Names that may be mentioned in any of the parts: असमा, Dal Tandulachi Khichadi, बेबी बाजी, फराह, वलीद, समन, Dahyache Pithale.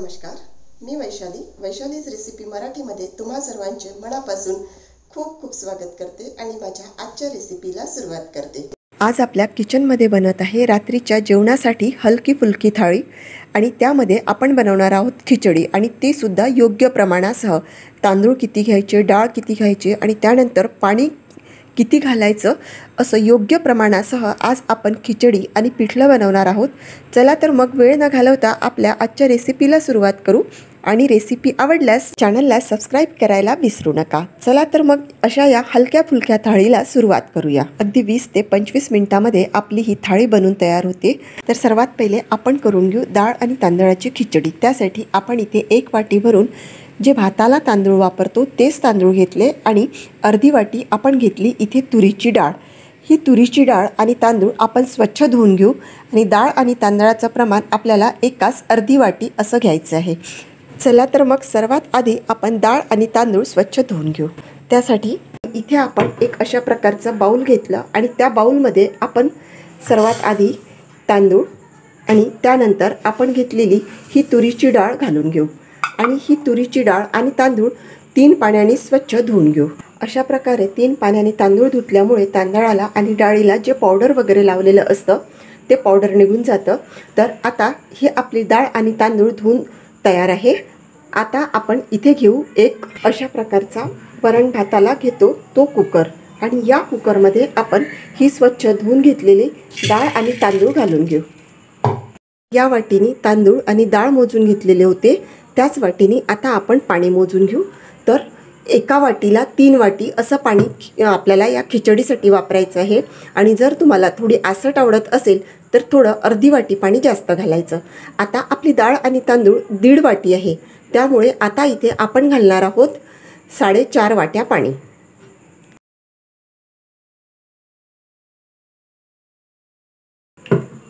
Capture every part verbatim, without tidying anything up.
नमस्कार, मी वैशाली वैशालीज रेसिपी मराठीमध्ये तुम्हा सर्वांचे मनापासून खूप खूप स्वागत करते आणि माझ्या आजच्या रेसिपीला सुरुवात करते। आज आपल्या किचनमध्ये बनत आहे रात्रीच्या जेवणासाठी हलकी फुलकी थाळी आणि त्यामध्ये आपण बनवणार आहोत खिचडी आणि ते सुद्धा योग्य प्रमाणासह। तांदूळ किती घ्यायचे, डाळ किती घ्यायची आणि त्यानंतर पाणी किती घालायचं असं योग्य प्रमाणासह आज आपण खिचडी आणि पिठलं बनवणार आहोत। चला तर मग वेळ न घालवता आपल्या आजच्या रेसिपीला सुरुवात करू आणि रेसिपी आवडल्यास चॅनलला सबस्क्राईब करायला विसरू नका। चला तर मग अशा या हलक्या फुलक्या थाळीला सुरुवात करूया। अगदी वीस ते पंचवीस मिनिटांमध्ये आपली ही थाळी बनून तयार होते। तर सर्वात पहिले आपण करून घेऊ डाळ आणि तांदळाची खिचडी। त्यासाठी आपण इथे एक वाटी भरून जे भाताला तांदूळ वापरतो तेच तांदूळ घेतले आणि अर्धी वाटी आपण घेतली इथे तुरीची डाळ। ही तुरीची डाळ आणि तांदूळ आपण स्वच्छ धुवून घेऊ आणि डाळ आणि तांदळाचं प्रमाण आपल्याला एकास अर्धी वाटी असं घ्यायचं आहे। चला तर मग सर्वात आधी आपण डाळ आणि तांदूळ स्वच्छ धुवून घेऊ। त्यासाठी इथे आपण एक अशा प्रकारचं बाऊल घेतलं आणि त्या बाऊलमध्ये आपण सर्वात आधी तांदूळ आणि त्यानंतर आपण घेतलेली ही तुरीची डाळ घालून घेऊ आणि ही तुरीची डाळ आणि तांदूळ तीन पाण्याने स्वच्छ धुवून घेऊ। अशा प्रकारे तीन पाण्याने तांदूळ धुतल्यामुळे तांदळाला आणि डाळीला जे पावडर वगैरे लावलेलं असतं ते पावडर निघून जातं। तर आता ही आपली डाळ आणि तांदूळ धुवून तयार आहे। आता आपण इथे घेऊ एक अशा प्रकारचा वरण भाताला घेतो तो कुकर आणि या कुकरमध्ये आपण ही स्वच्छ धुवून घेतलेली डाळ आणि तांदूळ घालून घेऊ। या वाटीने तांदूळ आणि डाळ मोजून घेतलेले होते, त्याच वाटीने आता आपण पाणी मोजून घेऊ। तर एका वाटीला तीन वाटी असं पाणी आपल्याला या खिचडीसाठी वापरायचं आहे आणि जर तुम्हाला थोडी आसट आवडत असेल तर थोडं अर्धी वाटी पाणी जास्त घालायचं। आता आपली डाळ आणि तांदूळ दीड वाटी आहे, त्यामुळे आता इथे आपण घालणार आहोत साडेचार वाट्या पाणी।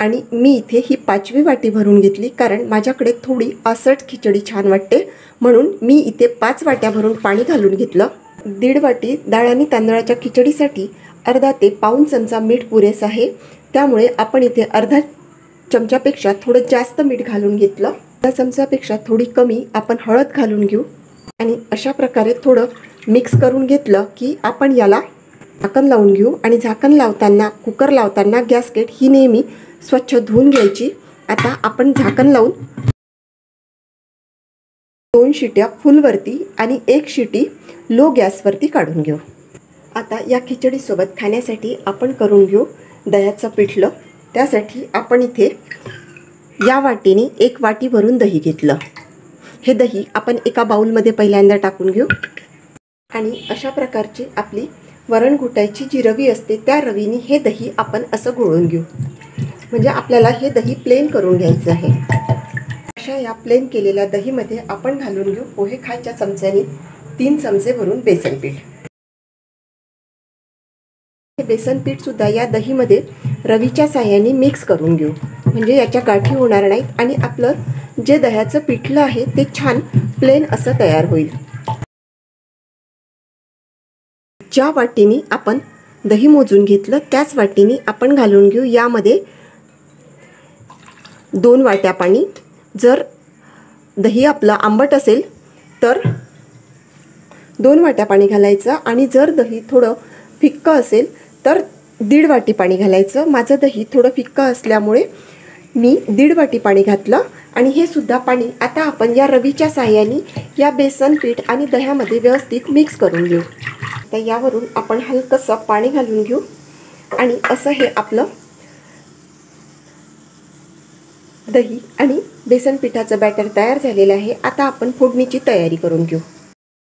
आणि मी इथे ही पाचवी वाटी भरून घेतली कारण माझ्याकडे थोडी आसट खिचडी छान वाटते म्हणून मी इथे पाच वाट्या भरून पाणी घालून घेतलं। दीड वाटी डाळ आणि तांदळाच्या खिचडीसाठी अर्धा ते पाऊण चमचा मीठ पुरेसं आहे, त्यामुळे आपण इथे अर्धा चमच्यापेक्षा थोडं जास्त मीठ घालून घेतलं। अर्धा चमचापेक्षा थोडी कमी आपण हळद घालून घेऊ आणि अशा प्रकारे थोडं मिक्स करून घेतलं की आपण याला झाकण लावून घेऊ आणि झाकण लावताना कुकर लावताना गॅसकेट ही नेहमी स्वच्छ धुवून घ्यायची। आता आपण झाकण लावून दोन शिट्या फुलवरती आणि एक शिटी लो गॅसवरती काढून घेऊ। आता या खिचडीसोबत खाण्यासाठी आपण करून घेऊ दह्याचं पिठलं। त्यासाठी आपण इथे या वाटीने एक वाटी भरून दही घेतलं। हे दही आपण एका बाऊलमध्ये पहिल्यांदा टाकून घेऊ आणि अशा प्रकारची आपली वरण घोटायची जी रवी असते त्या रवीने हे दही आपण असं घोळून घेऊ, म्हणजे आपल्याला हे दही प्लेन करून घ्यायचं आहे। अशा या प्लेन केलेल्या दहीमध्ये आपण घालून घेऊ पोहे खायच्या चमच्याने तीन चमचे भरून बेसन पीठ। हे बेसन पीठसुद्धा या दहीमध्ये रवीच्या साह्याने मिक्स करून घेऊ, म्हणजे याच्या गाठी होणार नाहीत आणि आपलं जे दह्याचं पिठलं आहे ते छान प्लेन असं तयार होईल। ज्या वाटीने आपण दही मोजून घेतलं त्याच वाटीने आपण घालून घेऊ यामध्ये दोन वाट्या पाणी। जर दही आपलं आंबट असेल तर दोन वाट्या पाणी घालायचं आणि जर दही थोडं फिक्कं असेल तर दीड वाटी पाणी घालायचं। माझं दही थोडं फिक्कं असल्यामुळे मी दीड वाटी पाणी घातलं आणि हे सुद्धा पाणी आता आपण या रवीच्या साह्याने या बेसन पीठ आणि दह्यामध्ये व्यवस्थित मिक्स करून घेऊ। तर यावरून आपण हलकंसं पाणी घालून घेऊ आणि असं हे आपलं दही आणि बेसन पिठाचं बॅटर तयार झालेलं आहे। आता आपण फोडणीची तयारी करून घेऊ।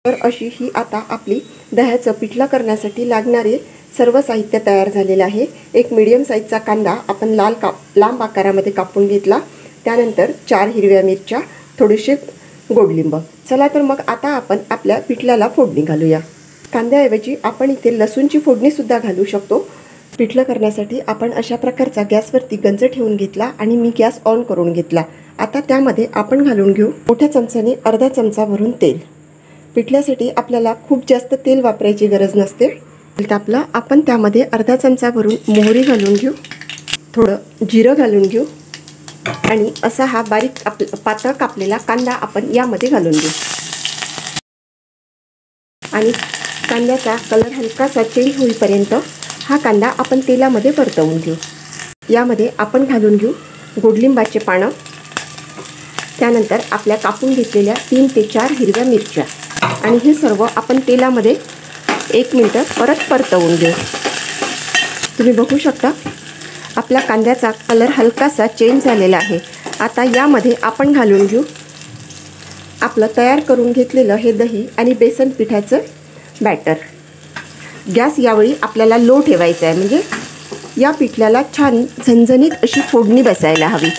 तर अशी ही आता आपली दह्याचं पिठलं करण्यासाठी लागणारे सर्व साहित्य तयार झालेलं आहे। एक मीडियम साईजचा कांदा आपण लाल काप लांब आकारामध्ये कापून घेतला, त्यानंतर चार हिरव्या मिरच्या, थोडेसे गोडलिंब। चला तर मग आता आपण आपल्या पिठल्याला फोडणी घालूया। कांद्याऐवजी आपण इथे लसूणची फोडणीसुद्धा घालू शकतो। पिठलं करण्यासाठी आपण अशा प्रकारचा गॅसवरती गंज ठेवून घेतला आणि मी गॅस ऑन करून घेतला। आता त्यामध्ये आपण घालून घेऊ मोठ्या चमच्याने अर्धा चमचा भरून तेल। पिठल्यासाठी आपल्याला खूप जास्त तेल वापरायची गरज नसते। तेल तापलं आपण त्यामध्ये अर्धा चमचा भरून मोहरी घालून घेऊ, थोडं जिरं घालून घेऊ आणि असा हा बारीक आप पातळ कापलेला कांदा आपण यामध्ये घालून देऊ आणि कांद्याचा कलर हलकासा चेंज होईपर्यंत हा कांदा आपण तेलामध्ये परतवून घेऊ। यामध्ये आपण घालून घेऊ गोडलिंबाचे पानं, त्यानंतर आपल्या कापून घेतलेल्या तीन ते चार हिरव्या मिरच्या आणि हे सर्व आपण तेलामध्ये एक मिनिट परत परतवून घेऊ। तुम्ही बघू शकता आपला कांद्याचा कलर हलकासा चेंज झालेला आहे। आता यामध्ये आपण घालून घेऊ आपलं तयार करून घेतलेलं हे दही आणि बेसन पिठाचं बॅटर। गॅस यावेळी आपल्याला लो ठेवायचा आहे म्हणजे या पिठल्याला छान झणझणीत अशी फोडणी बसायला हवी।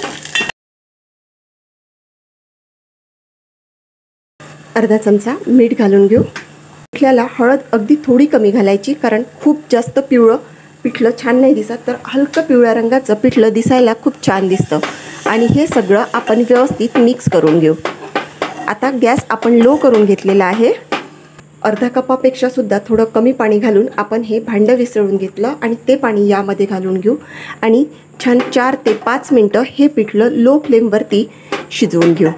अर्धा चमचा मीठ घालून घेऊ। पिठल्याला हळद अगदी थोडी कमी घालायची कारण खूप जास्त पिवळं पिठलं छान नाही दिसत, तर हलकं पिवळ्या रंगाचं पिठलं दिसायला खूप छान दिसतं। आणि हे सगळं आपण व्यवस्थित मिक्स करून घेऊ। आता गॅस आपण लो करून घेतलेला आहे। अर्धा कपापेक्षा सुद्धा थोडं कमी पाणी घालून आपण हे भांडं विसळून घेतलं आणि ते पाणी यामध्ये घालून घेऊ आणि छान चार ते पाच मिनटं हे पिठलं लो फ्लेमवरती शिजवून घेऊ।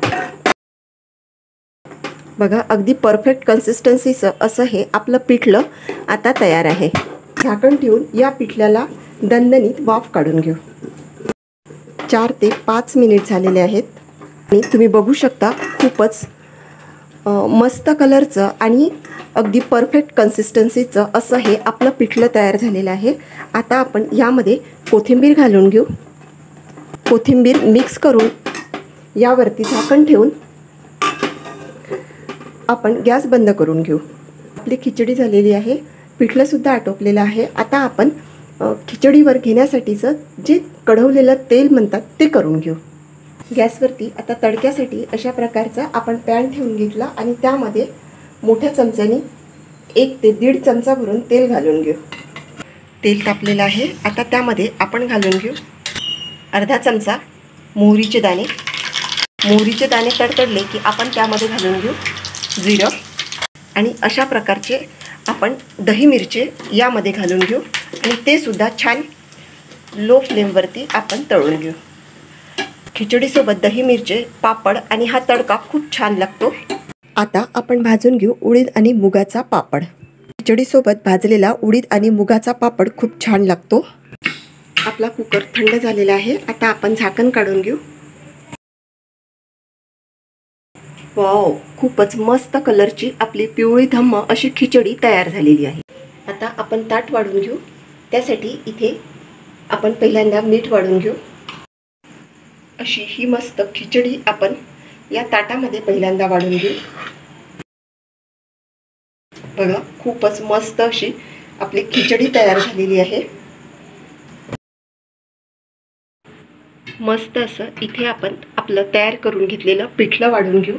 बघा अगदी परफेक्ट कन्सिस्टन्सीचं असं हे आपलं पिठलं आता तयार आहे। झाकण ठेवून या पिठल्याला दणदणीत वाफ काढून घेऊ। चार ते पाच मिनिट झालेले आहेत आणि तुम्ही बघू शकता खूपच मस्त कलरचं आणि अगदी परफेक्ट कन्सिस्टन्सीचं असं हे आपलं पिठलं तयार झालेलं आहे। आता आपण यामध्ये कोथिंबीर घालून घेऊ। कोथिंबीर मिक्स करून यावरती झाकण ठेवून आपण गॅस बंद करून घेऊ। आपली खिचडी झालेली आहे, पिठलंसुद्धा आटोपलेलं आहे। आता आपण खिचडीवर घेण्यासाठीचं जे कढवलेलं तेल म्हणतात ते करून घेऊ। गॅसवरती आता तडक्यासाठी अशा प्रकारचा आपण पॅन ठेवून घेतला आणि त्यामध्ये मोठ्या चमच्याने एक ते दीड चमचा भरून तेल घालून घेऊ। तेल तापलेलं आहे, आता त्यामध्ये आपण घालून घेऊ अर्धा चमचा मोहरीचे दाणे। मोहरीचे दाणे तडतडले की आपण त्यामध्ये घालून घेऊ जिरं आणि अशा प्रकारचे आपण दही मिरचे यामध्ये घालून घेऊ आणि ते सुद्धा छान लो फ्लेमवरती आपण तळून घेऊ। खिचडीसोबत दही मिरचे, पापड आणि हा तडका खूप छान लागतो। आता आपण भाजून घेऊ उडीद आणि मुगाचा पापड। खिचडीसोबत भाजलेला उडीद आणि मुगाचा पापड खूप छान लागतो। आपला कुकर थंड झालेला आहे, आता आपण झाकण काढून घेऊ। वाव, खूपच मस्त कलरची आपली पिवळी धम्म अशी खिचडी तयार झालेली आहे। आता आपण ताट वाढून घेऊ। त्यासाठी इथे आपण पहिल्यांदा मीठ वाढून घेऊ। अशी ही मस्त खिचडी आपण या ताटामध्ये पहिल्यांदा वाढून घेऊ। बघा खूपच मस्त अशी आपली खिचडी तयार झालेली आहे। मस्त असं इथे आपण आपलं तयार करून घेतलेलं पिठलं वाढून घेऊ।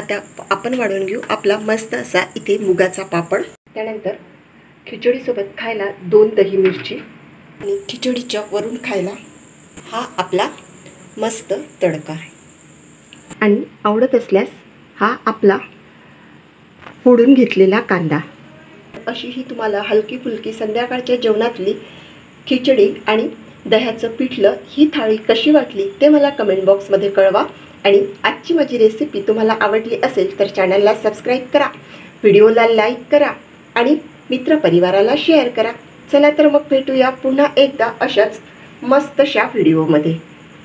आता आपण वाढून घेऊ आपला मस्त असा इथे मुगाचा पापड, त्यानंतर खिचडीसोबत खायला दोन दही मिरची आणि खिचडीच्या वरून खायला हा आपला मस्त तडका आहे। आणि आवडत असल्यास हा आपला फोडून घेतलेला कांदा। अशी ही तुम्हाला हलकी फुलकी संध्याकाळच्या जेवणातली खिचडी आणि दह्याचं पिठलं ही थाळी कशी वाटली ते मला कमेंट बॉक्समध्ये कळवा। आणि आजची माझी रेसिपी तुम्हाला आवडली असेल तर चॅनलला सबस्क्राईब करा, व्हिडिओला लाईक करा आणि मित्रपरिवाराला शेअर करा। चला तर मग भेटूया पुन्हा एकदा अशाच मस्तशा व्हिडिओमध्ये।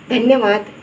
धन्यवाद।